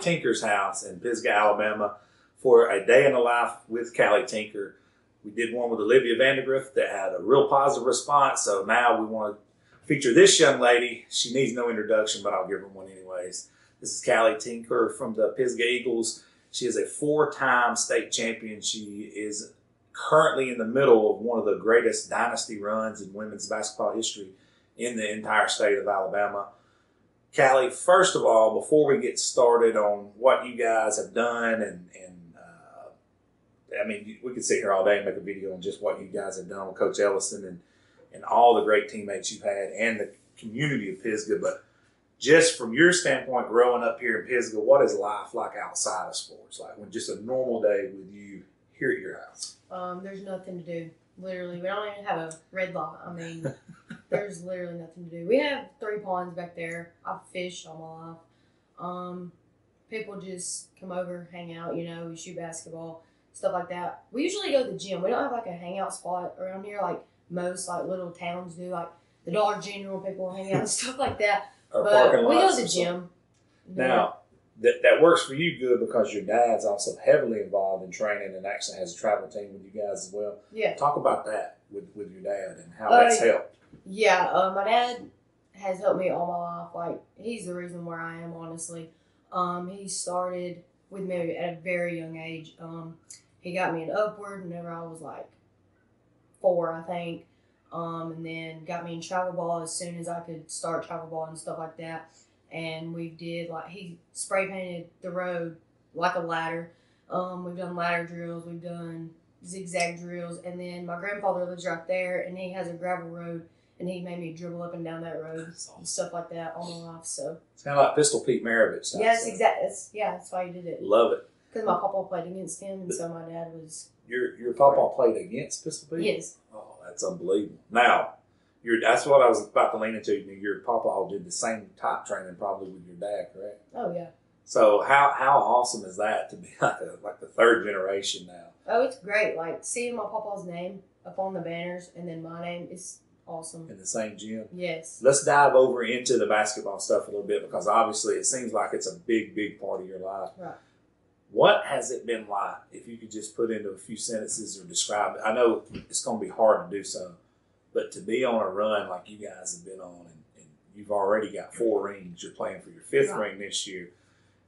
Tinker's house in Pisgah, Alabama for a day in the life with Kallie Tinker. We did one with Olivia Vandegrift that had a real positive response. So now we want to feature this young lady. She needs no introduction, but I'll give her one anyways. This is Kallie Tinker from the Pisgah Eagles. She is a four-time state champion. She is currently in the middle of one of the greatest dynasty runs in women's basketball history in the entire state of Alabama. Kallie, first of all, before we get started on what you guys have done and I mean, we could sit here all day and make a video on just what you guys have done with Coach Ellison and all the great teammates you've had and the community of Pisgah, but just from your standpoint, growing up here in Pisgah, what is life like outside of sports? Like when just a normal day with you here at your house? There's nothing to do. Literally, we don't even have a red light. I mean, there's literally nothing to do. We have three ponds back there. I've fished all my life. People just come over, hang out, you know, we shoot basketball, stuff like that. We usually go to the gym. We don't have like a hangout spot around here like most like little towns do, like the Dollar General, people hang out and stuff like that. Or but we go to the gym. Now, that works for you good because your dad's also heavily involved in training and actually has a travel team with you guys as well. Yeah. Talk about that with your dad and how that's helped. Yeah, my dad has helped me all my life. Like, he's the reason where I am, honestly. He started with me at a very young age. He got me an Upward whenever I was like 4, I think. And then got me in travel ball as soon as I could start travel ball and stuff like that. And we did like, he spray painted the road like a ladder. We've done ladder drills, we've done zigzag drills. And then my grandfather lives right there and he has a gravel road and he made me dribble up and down that road and stuff like that all my life. So it's kind of like Pistol Pete Maravich. Yes, exactly. Yeah, that's why he did it. Love it. Because my papa played against him and so my dad was. Your papa played against Pistol Pete? Yes. Oh, that's unbelievable. Now, that's what I was about to lean into. Your papa did the same type training probably with your dad, correct? Oh, yeah. So how awesome is that to be like the third generation now? Oh, it's great. Like, seeing my papa's name up on the banners and then my name is awesome. In the same gym? Yes. Let's dive over into the basketball stuff a little bit because obviously it seems like it's a big, big part of your life. Right. What has it been like, if you could just put into a few sentences or describe it? I know it's going to be hard to do so, but to be on a run like you guys have been on and you've already got 4 rings, you're playing for your 5th ring this year,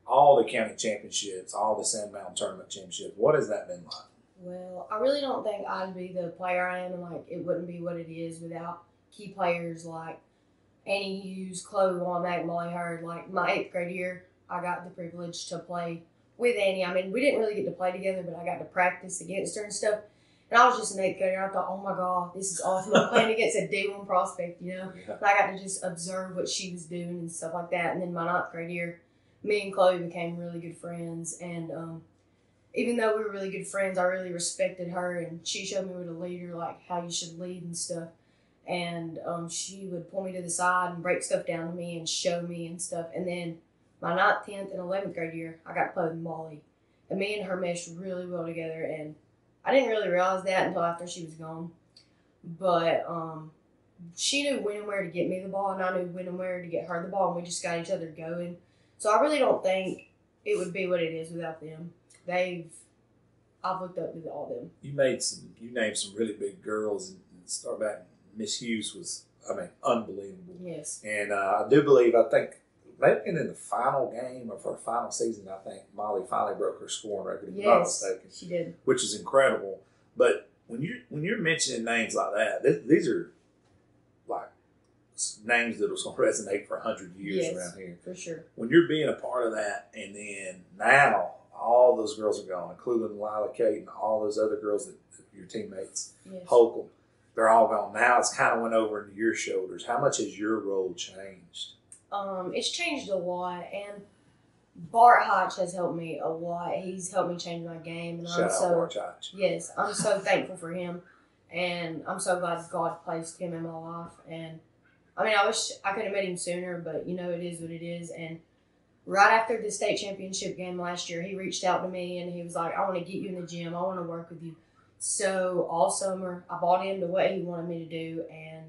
all the county championships, all the Sand Mountain Tournament championships, what has that been like? Well, I really don't think I'd be the player I am and like it wouldn't be what it is without key players like Annie Hughes, Chloe Juan Mac, Molly Heard. Like my 8th grade year, I got the privilege to play with Annie. I mean, we didn't really get to play together, but I got to practice against her and stuff. And I was just an 8th grader. I thought, oh my God, this is awesome. I'm playing against a D1 prospect, you know? Yeah. But I got to just observe what she was doing and stuff like that. And then my 9th grade year, me and Chloe became really good friends. And even though we were really good friends, I really respected her. And she showed me what a leader, like how you should lead and stuff. And she would pull me to the side and break stuff down to me and show me and stuff. And then my 9th, 10th, and 11th grade year, I got to play with Molly. And me and her meshed really well together. And I didn't really realize that until after she was gone. But she knew when and where to get me the ball, and I knew when and where to get her the ball, and we just got each other going. So I really don't think it would be what it is without them. I've looked up to all of them. You named some really big girls, and start back, Miss Hughes was, I mean, unbelievable. Yes. And I think, they've been in the final game of her final season. I think Molly finally broke her scoring record. Yes, she did, which is incredible. But when you're mentioning names like that, these are like names that will resonate for 100 years around here, for sure. When you're being a part of that, and then now all those girls are gone, including Lila Kate and all those other girls that your teammates, Holcomb, they're all gone. Now it's kind of went over into your shoulders. How much has your role changed? It's changed a lot, and Bart Hotch has helped me a lot. He's helped me change my game. And Shout out Bart Hotch. Yes, I'm so thankful for him, and I'm so glad God placed him in my life. And, I mean, I wish I could have met him sooner, but, you know, it is what it is. And right after the state championship game last year, he reached out to me, and he was like, I want to get you in the gym. I want to work with you. So all summer, I bought into what he wanted me to do, and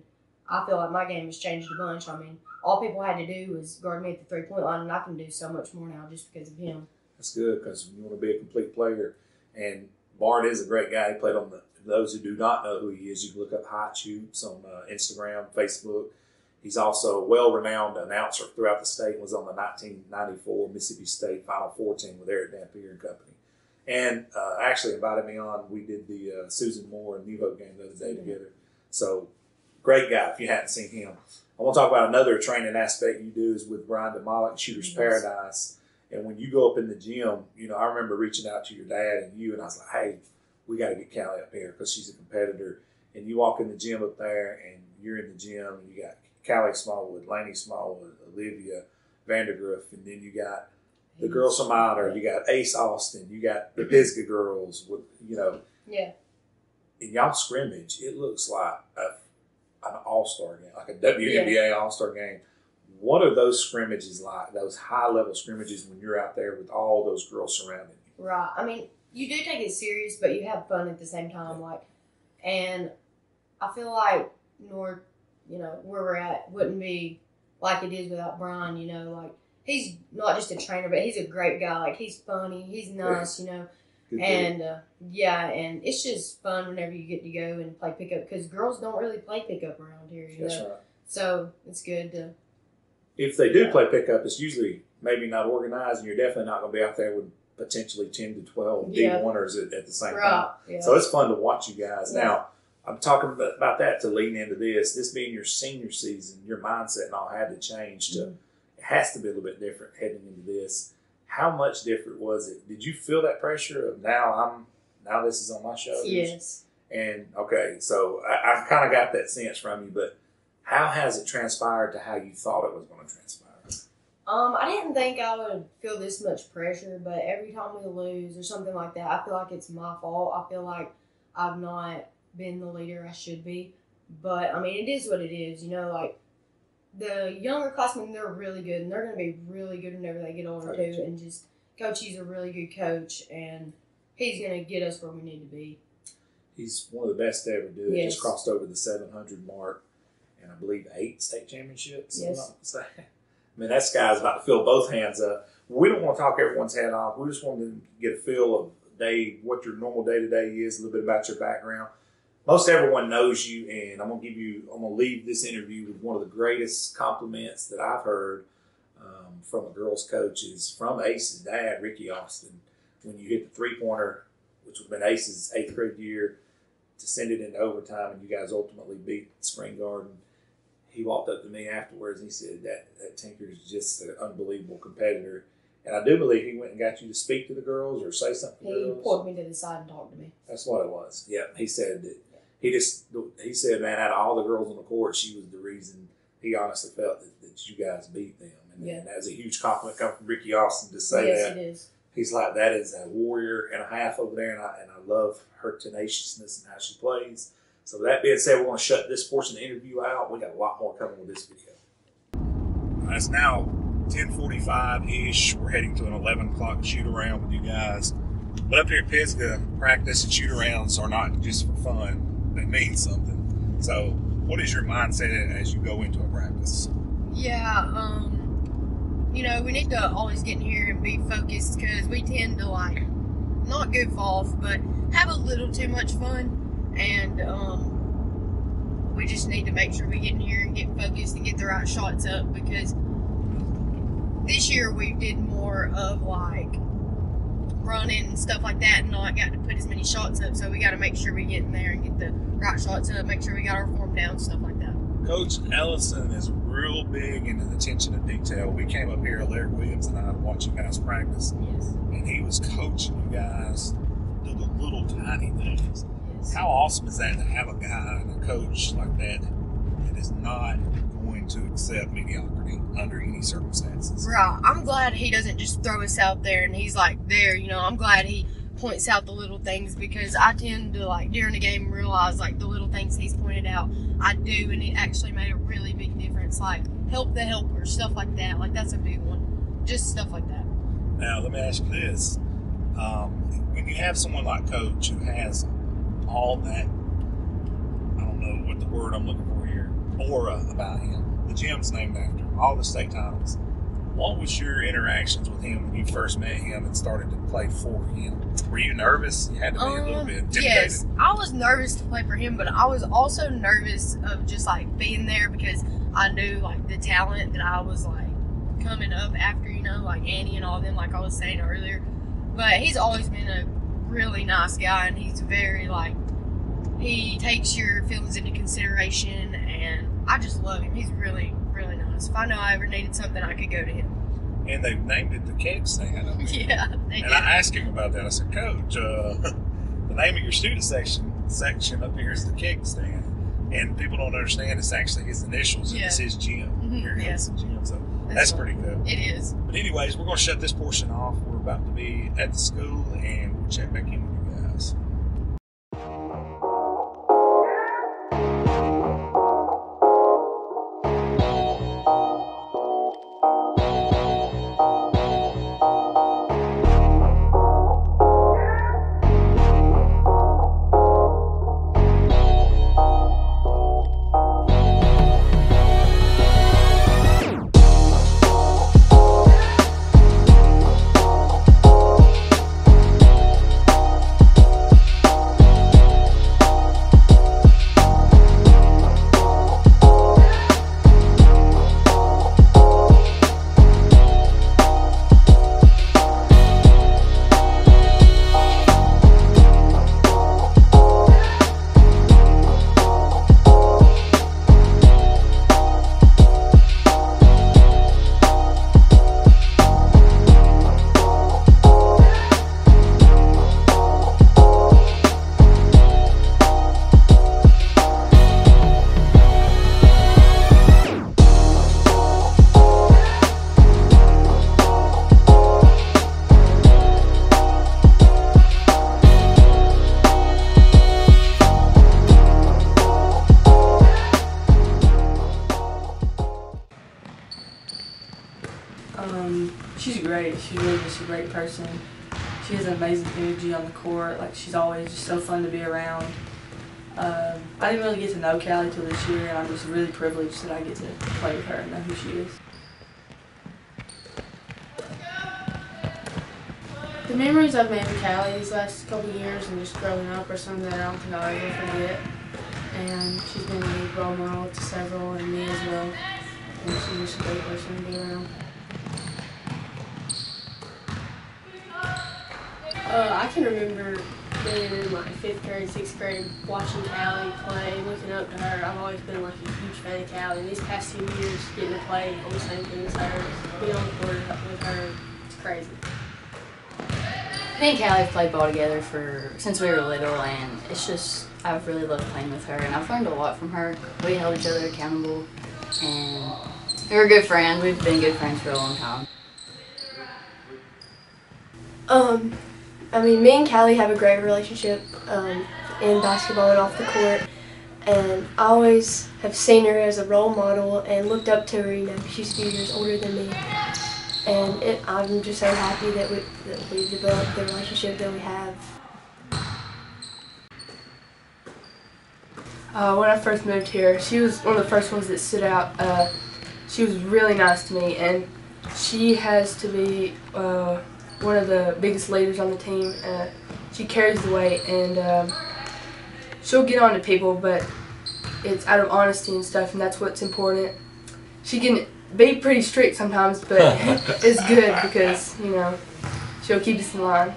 I feel like my game has changed a bunch. I mean, all people had to do was guard me at the three-point line, and I can do so much more now just because of him. That's good, because you want to be a complete player. And Bart is a great guy. He played on the – those who do not know who he is, you can look up Hot Tubes on Instagram, Facebook. He's also a well-renowned announcer throughout the state and was on the 1994 Mississippi State Final Four team with Eric Dampier and company. And actually invited me on. We did the Susan Moore and New Hope game the other day together. So great guy if you hadn't seen him. I want to talk about another training aspect you do is with Brian DeMollick, Shooter's Paradise. And when you go up in the gym, you know, I remember reaching out to your dad and you, and I was like, hey, we got to get Kallie up here because she's a competitor. And you walk in the gym up there and you're in the gym and you got Kallie Smallwood, Laney Smallwood, Olivia Vandegrift, and then you got the girls from Ider, you got Ace Austin, you got the Pisgah girls with, you know. Yeah. In y'all scrimmage, it looks like an all-star game, like a WNBA all-star game. What are those scrimmages like, those high-level scrimmages when you're out there with all those girls surrounding you? Right. I mean, you do take it serious, but you have fun at the same time. Yeah. And I feel like North, you know, where we're at wouldn't be like it is without Brian, you know, like. He's not just a trainer, but he's a great guy. Like, he's funny. He's nice, you know. Good and, and it's just fun whenever you get to go and play pickup because girls don't really play pickup around here, you know. Right. So it's good to – if they do play pickup, it's usually maybe not organized, and you're definitely not going to be out there with potentially 10 to 12 D1ers at the same time. Yeah. So it's fun to watch you guys. Yeah. Now, I'm talking about that to lean into this. This being your senior season, your mindset and all had to change to – has to be a little bit different heading into this. How much different was it? Did you feel that pressure of now this is on my shoulders? Yes. And okay, so I kind of got that sense from you, but how has it transpired to how you thought it was going to transpire? I didn't think I would feel this much pressure, but every time we lose or something like that, I feel like it's my fault. I feel like I've not been the leader I should be. But I mean, it is what it is, you know, like the younger classmen, they're really good, and they're going to be really good whenever they get older, too. And just, Coach, he's a really good coach, and he's going to get us where we need to be. He's one of the best to ever do it. Just crossed over the 700 mark, and I believe 8 state championships. Yes. I mean, that guy's about to fill both hands up. We don't want to talk everyone's head off. We just want to get a feel of day, what your normal day-to-day is, a little bit about your background. Most everyone knows you, and I'm going to leave this interview with one of the greatest compliments that I've heard from a girls' coach is from Ace's dad, Ricky Austin, when you hit the three-pointer, which would have been Ace's 8th grade year, to send it into overtime, and you guys ultimately beat Spring Garden. He walked up to me afterwards, and he said, that Tinker is just an unbelievable competitor. And I do believe he went and got you to speak to the girls or say something to the girls. He pulled me to the side and talked to me. That's what it was. Yeah, he said that. He said, man, out of all the girls on the court, she was the reason he honestly felt that you guys beat them. And that was a huge compliment coming from Ricky Austin to say that. Yes, it is. He's like, that is a warrior and a half over there, and I love her tenaciousness and how she plays. So with that being said, we're going to shut this portion of the interview out. We got a lot more coming with this video. It's now 10:45-ish. We're heading to an 11 o'clock shoot-around with you guys. But up here at Pisgah, practice and shoot-arounds are not just for fun. They mean something. So what is your mindset as you go into a practice? You know, we need to always get in here and be focused because we tend to, like, not goof off, but have a little too much fun. And we just need to make sure we get in here and get focused and get the right shots up because this year we did more of, like, running and stuff like that and not got to put as many shots up, so we got to make sure we get in there and get the right shots up, make sure we got our form down, stuff like that. Coach Ellison is real big into the attention to detail. We came up here, Larry Williams and I, to watch you guys practice, and he was coaching you guys to the little tiny things. How awesome is that to have a guy and a coach like that that is not going to accept mediocrity under any circumstances. Right. I'm glad he doesn't just throw us out there and he's like there, you know. I'm glad he points out the little things because I tend to, like, during the game realize, like, the little things he's pointed out, I do, and it actually made a really big difference. Like, help the helper, stuff like that. Like, that's a big one. Just stuff like that. Now, let me ask you this. When you have someone like Coach who has all that, I don't know what the word I'm looking for here, aura about him. The gym's named after him, all the state titles. What was your interactions with him when you first met him and started to play for him? Were you nervous? You had to be a little bit intimidated. Yes, I was nervous to play for him, but I was also nervous of just like being there because I knew like the talent that I was like coming up after, you know, like Annie and all them, like I was saying earlier. But he's always been a really nice guy, and he's very like, he takes your feelings into consideration, and I just love him. He's really, really nice. If I know I ever needed something, I could go to him. And they've named it the Keg Stand. I mean. Yeah, they did. And I asked him about that. I said, Coach, the name of your student section up here is the Keg Stand. And people don't understand it's actually his initials, and it's his gym. Here he is, gym. So that's pretty cool. It is. But anyways, we're going to shut this portion off. We're about to be at the school, and we'll check back in with you guys. Great person. She has an amazing energy on the court. Like, she's always just so fun to be around. I didn't really get to know Kallie till this year, and I'm just really privileged that I get to play with her and know who she is. The memories I've made with Kallie these last couple of years and just growing up are something that I don't think I'll ever forget. And she's been a role model to several, and me as well. And she's just a great person to be around. I can remember being in like 5th grade, 6th grade, watching Kallie play, looking up to her. I've always been like a huge fan of Kallie. And these past 2 years, getting to play on the same thing as her, being on the court with her, it's crazy. Me and Kallie have played ball together since we were little, and it's just, I've really loved playing with her, and I've learned a lot from her. We held each other accountable, and we were good friends. We've been good friends for a long time. I mean, me and Kallie have a great relationship in basketball and off the court, and I always have seen her as a role model and looked up to her. You know, she's a few years older than me, and I'm just so happy that we developed the relationship that we have. When I first moved here, she was one of the first ones that stood out. She was really nice to me, and she has to be one of the biggest leaders on the team. She carries the weight, and she'll get on to people, but it's out of honesty and stuff, and that's what's important. She can be pretty strict sometimes, but it's good because, you know, she'll keep us in line.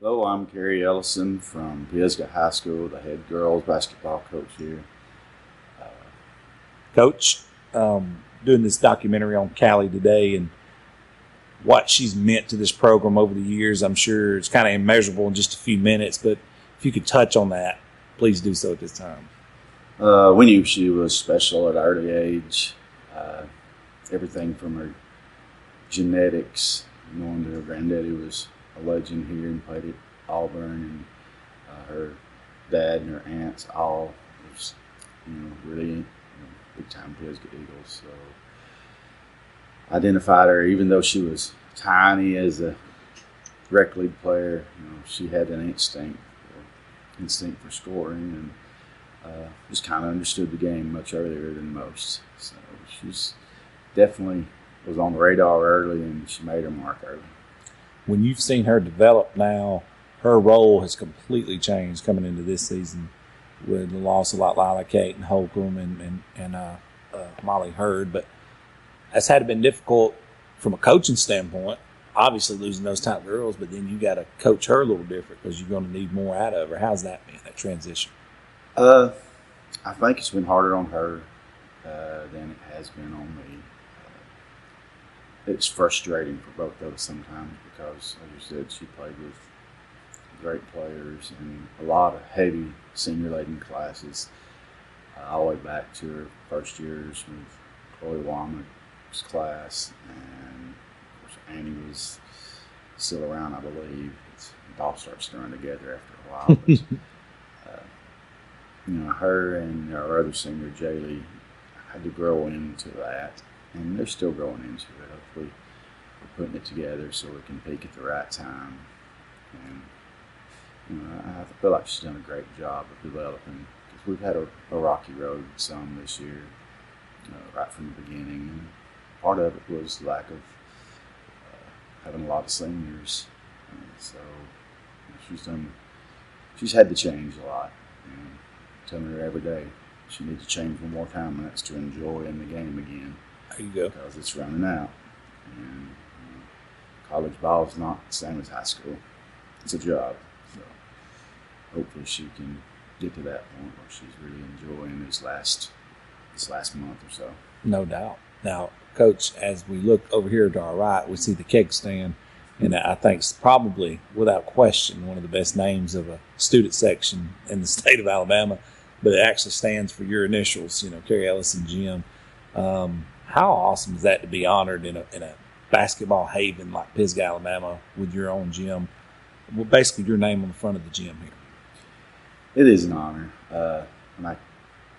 Hello, I'm Gary Ellison from Pisgah High School, the head girls basketball coach here. Coach, doing this documentary on Kallie today and what she's meant to this program over the years. I'm sure it's kind of immeasurable in just a few minutes, but if you could touch on that, please do so at this time. We knew she was special at an early age. Everything from her genetics, knowing that her granddaddy was a legend here and played at Auburn, and her dad and her aunts all was, really big-time Pisgah Eagles. So identified her, even though she was tiny as a rec league player, she had an instinct for scoring, and just kind of understood the game much earlier than most. So she's definitely was on the radar early, and she made her mark early. When you've seen her develop now, her role has completely changed coming into this season with the loss of like Lila Kate and Holcomb and Molly Heard, but that's had been difficult from a coaching standpoint, obviously losing those type of girls, but then you got to coach her a little different because you're going to need more out of her. How's that been, that transition? I think it's been harder on her than it has been on me. It's frustrating for both of us sometimes because, like you said, she played with great players and a lot of heavy senior-laden classes all the way back to her first years with Chloe Womack's class, and of course Annie was still around, I believe. It all starts to run together after a while. But, her and our other senior, Jaylee, had to grow into that, and they're still growing into it. Hopefully we're putting it together so we can peak at the right time. And I feel like she's done a great job of developing, because we've had a rocky road some this year, right from the beginning. And part of it was lack of having a lot of seniors. And so she's had to change a lot. And telling her every day she needs to change one more time, and that's to enjoy in the game again. There you go. Because it's running out. And college ball is not the same as high school. It's a job. So hopefully she can get to that point where she's really enjoying this last month or so. No doubt. Now, Coach, as we look over here to our right, we see the keg stand, and I think it's probably, without question, one of the best names of a student section in the state of Alabama, but it actually stands for your initials, Gary Ellison Gym. How awesome is that to be honored in a basketball haven like Pisgah, Alabama, with your own gym? Well, basically your name on the front of the gym here. It is an honor. When I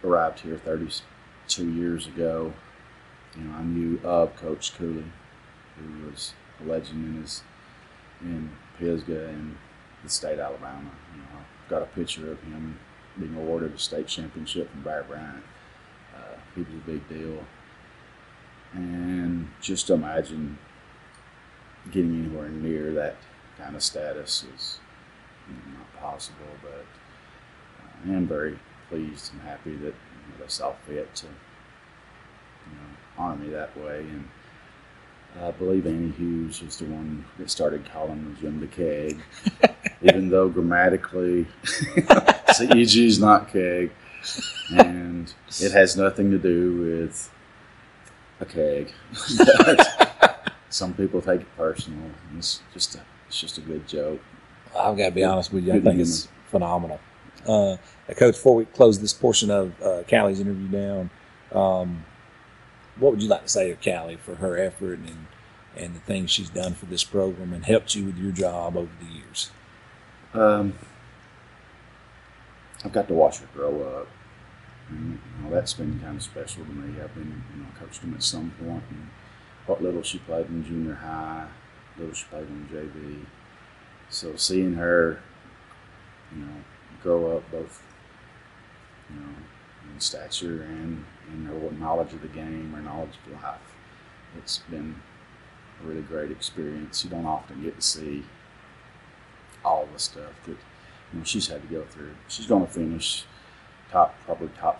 arrived here 32 years ago, I knew of Coach Cooley, who was a legend in Pisgah and the state of Alabama. I've got a picture of him being awarded a state championship from Barry Bryant. He was a big deal. And just imagine getting anywhere near that kind of status is not possible, but I am very pleased and happy that they saw fit to honor me that way. And I believe Annie Hughes was the one that started calling the gym the keg, even though grammatically CEG is not keg, and it has nothing to do with a keg. But some people take it personal, and it's just a good joke. I've got to be honest with you. I think it's phenomenal. Coach, before we close this portion of Kallie's interview down, what would you like to say to Kallie for her effort and the things she's done for this program and helped you with your job over the years? I've got to watch her grow up. And, that's been kind of special to me. I've been coached them at some point, and what little she played in junior high, little she played on JV. So seeing her, grow up both, in stature and in her knowledge of the game, her knowledge of life, it's been a really great experience. You don't often get to see all the stuff that she's had to go through. She's going to finish top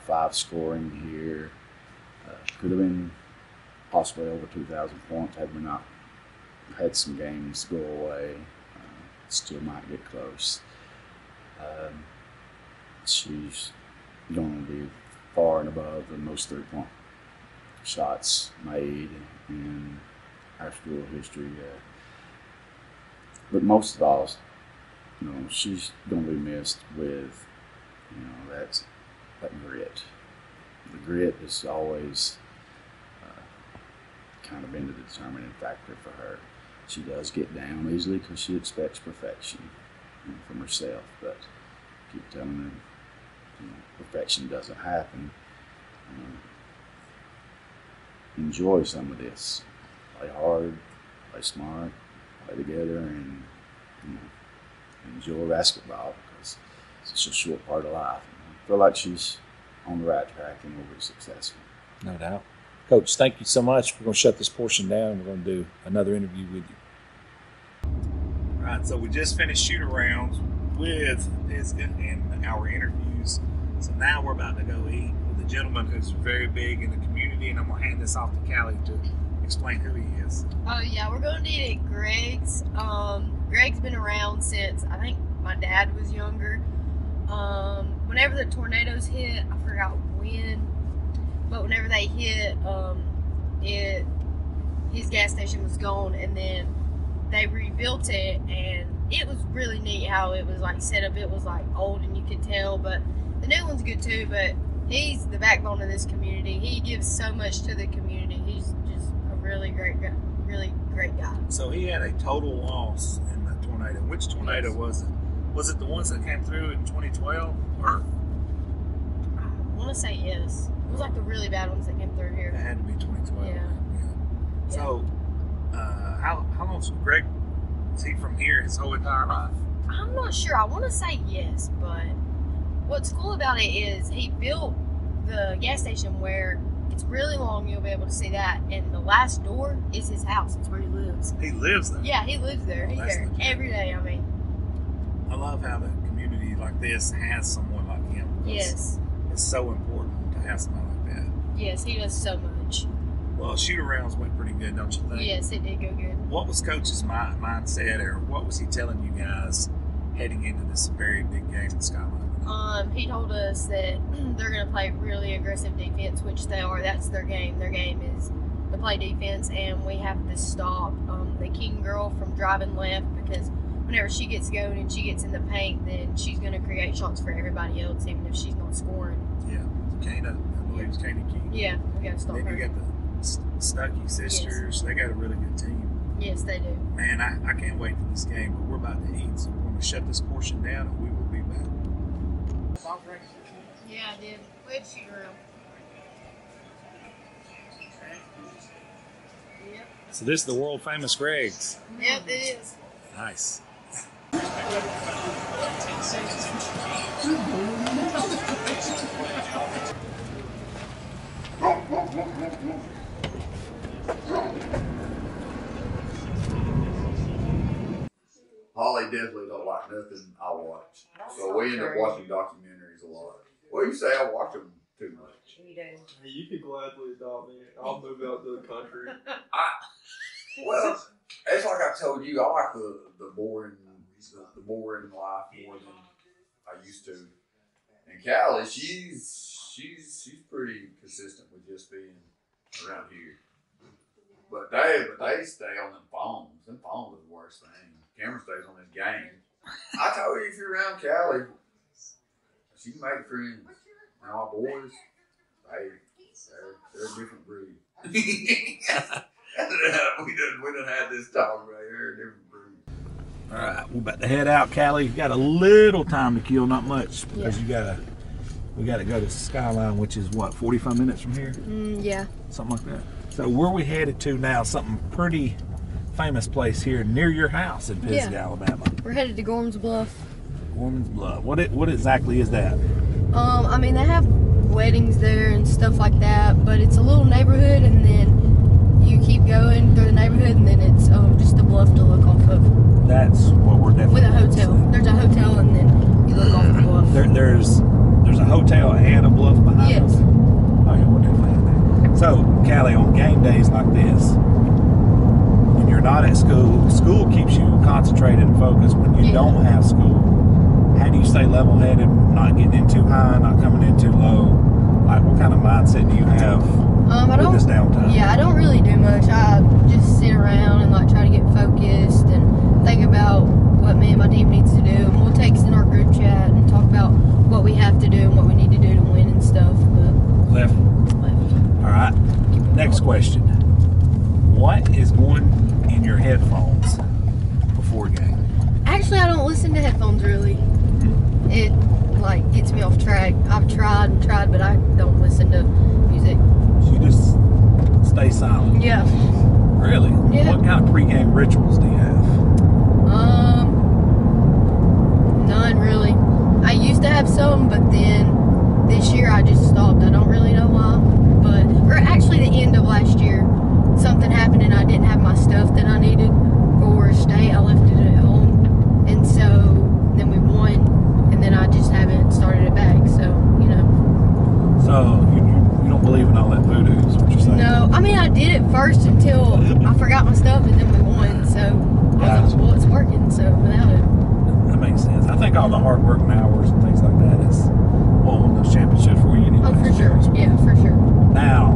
5 scoring here. Could have been possibly over 2,000 points had we not had some games go away. Still might get close. She's going to be far and above the most three-point shots made in our school history. But most of all, you know, she's going to be missed with, you know, that grit. The grit is always kind of been the determining factor for her. She does get down easily because she expects perfection, you know, from herself, but I keep telling her, you know, perfection doesn't happen. Enjoy some of this. Play hard, play smart, play together, and, you know, enjoy basketball because it's just a short part of life. And I feel like she's on the right track and will be successful. No doubt. Coach, thank you so much. We're going to shut this portion down. We're going to do another interview with you. All right, so we just finished shoot-arounds with Pisgah and our interviews. So now we're about to go eat with a gentleman who's very big in the community, and I'm going to hand this off to Kallie to explain who he is. Oh, yeah, we're going to eat at Greg's. Greg's been around since, I think, my dad was younger. Whenever the tornadoes hit, I forgot when, but whenever they hit, his gas station was gone, and then they rebuilt it, and it was really neat how it was like set up. It was like old, and you could tell, but the new one's good too. But he's the backbone of this community. He gives so much to the community. He's just a really great guy. Really great guy. So he had a total loss in the tornado. Which tornado was it? Was it the ones that came through in 2012? Or I want to say yes. It was like the really bad ones that came through here. It had to be 2012. Yeah. Yeah. So, how long is Greg? Is he from here his whole entire life? I'm not sure. I want to say yes, but what's cool about it is he built the gas station where it's really long. You'll be able to see that, and the last door is his house. It's where he lives. He lives there. Yeah, he lives there. He's there every day. I mean, I love how the community like this has someone like him. Yes. It's so important to have somebody like that. Yes, he does so much. Well, shoot-arounds went pretty good, don't you think? Yes, it did go good. What was Coach's mindset, or what was he telling you guys heading into this very big game in Skyline? He told us that they're going to play really aggressive defense, which they are. That's their game. Their game is to play defense, and we have to stop the King girl from driving left, because whenever she gets going and she gets in the paint, then she's going to create shots for everybody else, even if she's not scoring. Yeah. Kana, I believe it's Kana King. Yeah, we got to stop her. Then you got the Stuckey sisters. Yes. They got a really good team. Yes, they do. Man, I can't wait for this game, but we're about to eat, so we're going to shut this portion down, and we will be back. Yeah, I did. We had to shoot around. Yep. So this is the world-famous Greg's. Yep, it is. Nice. Holly definitely don't like nothing I watch, so we end up watching documentaries a lot. Well, you say I watch them too much. You do. Hey, you can gladly adopt me. I'll move out to the country. Well, it's like I told you, I like the boring life more than I used to. And Kallie, she's pretty consistent with just being around here. But they stay on them phones. Them phones are the worst thing. Cameron stays on his game. I told you, if you're around Kallie, she can make friends. Now our boys, they're a different breed. we done had this talk right here, a different breed. All right, we're about to head out, Kallie. You got a little time to kill, not much, because we gotta go to Skyline, which is what, 45 minutes from here? Yeah. Something like that. So where we headed to now? Something pretty famous place here near your house in Pisgah, Alabama. We're headed to Gorman's Bluff. Gorman's Bluff. What exactly is that? I mean, they have weddings there and stuff like that, but it's a little neighborhood, and then you keep going through the neighborhood, and then it's just a bluff to look off of. That's what we're definitely. With a hotel. There's a hotel, and then you look off the bluff. There's a hotel and a bluff behind us. Oh, yeah, we're definitely at that. So, Kallie, on game days like this, when you're not at school, school keeps you concentrated and focused. When you don't have school, how do you stay level-headed, not getting in too high, not coming in too low? Like, what kind of mindset do you have with this down? much. I just sit around and like try to get focused and think about what me and my team needs to do. And we'll text in our group chat and talk about what we have to do and what we need to do to win and stuff. But left. All right. Next question. What is going in your headphones before game? Actually, I don't listen to headphones really. It like gets me off track. I've tried and tried, but I don't listen to music. You just stay silent. Yeah. Really? Yeah. What kind of pregame rituals do you have? None really. I used to have some, but then this year I just stopped. I don't really know why. But or actually the end of last year, something happened and I didn't have my stuff that I needed for stay. I left it at home, and so then we won, and then I just haven't started it back. So you know. So you don't believe in all that voodoo, is what you're saying? No, I mean I did it first until I forgot my stuff, and then we won. So I was like, well, it's working. So without it, that makes sense. I think all the hard work and hours and things like that is one of those championships where you need. Oh, for sure. Yeah, for sure. Now,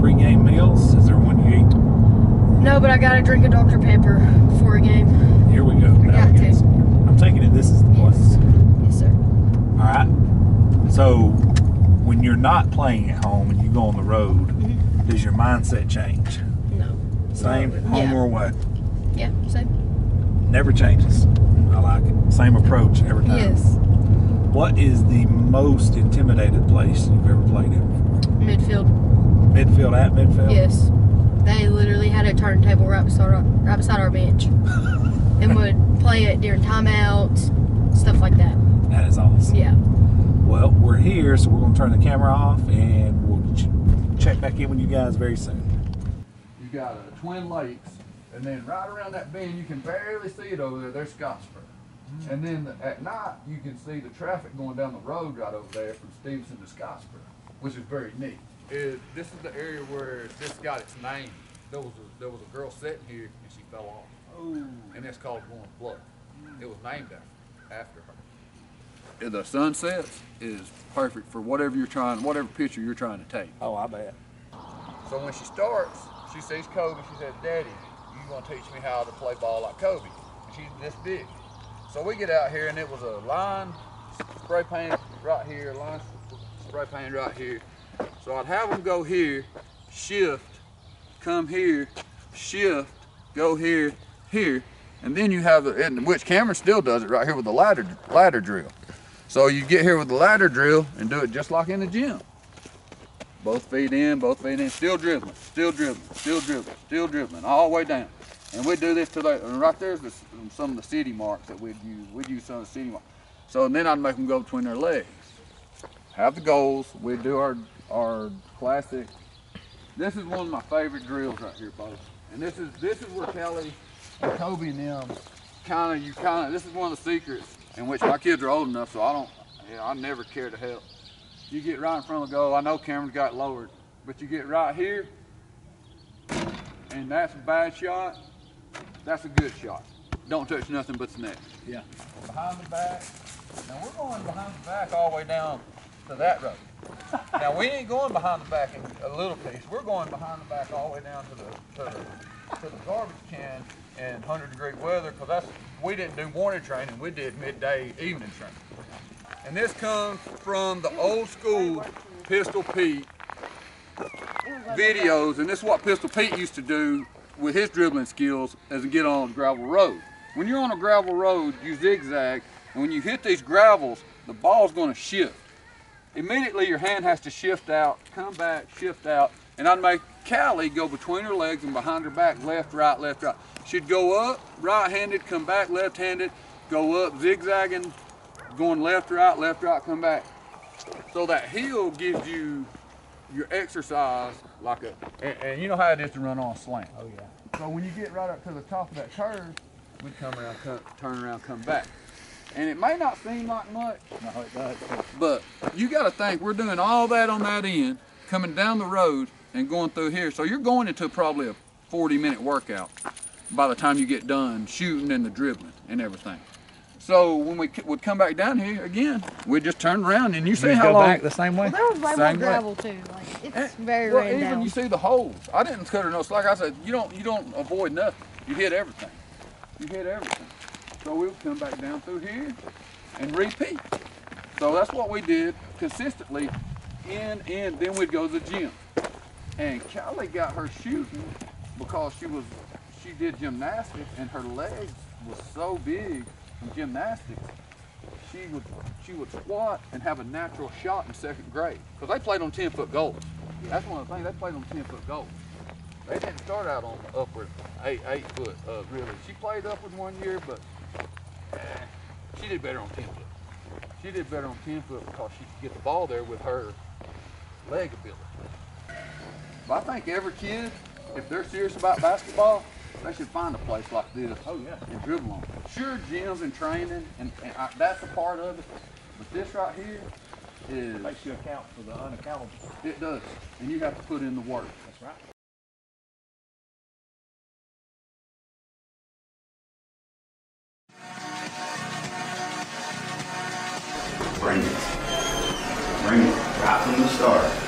pre-game meals. Is there one you eat? No, but I gotta drink a Dr. Pepper before a game. Here we go. I'm taking it. This is the place. Yes, sir. All right. So, when you're not playing at home and you go on the road, does your mindset change? No. Same, home or away? Yeah, same. Never changes. I like it. Same approach every time. Yes. What is the most intimidated place you've ever played in before? Midfield. Midfield at Midfield? Yes. They literally had a turntable right beside our bench and would play it during timeouts, stuff like that. That is awesome. Yeah. Well, we're here, so we're going to turn the camera off and we'll check back in with you guys very soon. You got Twin Lakes, and then right around that bend, you can barely see it over there, there's Scottsboro. And then at night, you can see the traffic going down the road right over there from Stevenson to Scottsboro, which is very neat. This is the area where this got its name. There was a girl sitting here, and she fell off. Oh. And it's called One Flood. It was named after her. The sunset is perfect for whatever picture you're trying to take. Oh, I bet. So when she starts, she sees Kobe, she says, "Daddy, you gonna teach me how to play ball like Kobe?" And she's this big. So we get out here, and it was a line spray paint right here, line spray paint right here. So I'd have them go here, shift, come here, shift, go here, here, and then you have, which Cameron still does it right here with the ladder drill. So you get here with the ladder drill and do it just like in the gym. Both feet in, still dribbling, still dribbling, still dribbling, still dribbling, all the way down. And we do this till they, and right there's some of the city marks that we'd use. We'd use some of the city marks. So and then I'd make them go between their legs. Have the goals. We'd do our classic. This is one of my favorite drills right here, folks. And this is where Kallie and Kobe and them this is one of the secrets in which my kids are old enough, so I never care to help. You get right in front of the goal. I know Cameron's got lowered, but you get right here, and that's a bad shot. That's a good shot. Don't touch nothing but the net. Yeah. Behind the back. Now we're going behind the back all the way down to that road. Now we ain't going behind the back in a little piece. We're going behind the back all the way down to the garbage can in 100-degree weather, because we didn't do morning training. We did midday evening training. And this comes from the old school Pistol Pete videos, and this is what Pistol Pete used to do with his dribbling skills as a get on a gravel road. When you're on a gravel road, you zigzag, and when you hit these gravels, the ball's gonna shift. Immediately your hand has to shift out, come back, shift out, and I'd make Kallie go between her legs and behind her back, left, right, left, right. She'd go up, right-handed, come back, left-handed, go up, zigzagging, going left, right, come back. So that heel gives you your exercise like a, and you know how it is to run on a slant. Oh yeah. So when you get right up to the top of that curve, we come around, turn around, come back. And it may not seem like much, no, it does. But you gotta think we're doing all that on that end, coming down the road and going through here. So you're going into probably a 40-minute workout by the time you get done shooting and the dribbling and everything. So when we would come back down here again, we just turned around and you see how long. Back the same way. Well, there was way more gravel too. Like it's very well, even down. You see the holes. I didn't cut her no slack. I said you don't avoid nothing. You hit everything. You hit everything. So we'll come back down through here and repeat. So that's what we did consistently. In then we'd go to the gym. And Kallie got her shooting because she did gymnastics and her legs was so big. Gymnastics, she would squat and have a natural shot in second grade because they played on 10-foot goals. That's one of the things, they played on 10-foot goals. They didn't start out on the upward eight foot really. She played upward one year, but she did better on 10-foot. She did better on 10-foot because she could get the ball there with her leg ability. But I think every kid, if they're serious about basketball, they should find a place like this. Oh yeah, and dribble on. Sure, gyms and training, and that's a part of it. But this right here is makes you account for the unaccountable. It does, and you have to put in the work. That's right. Bring it right from the start.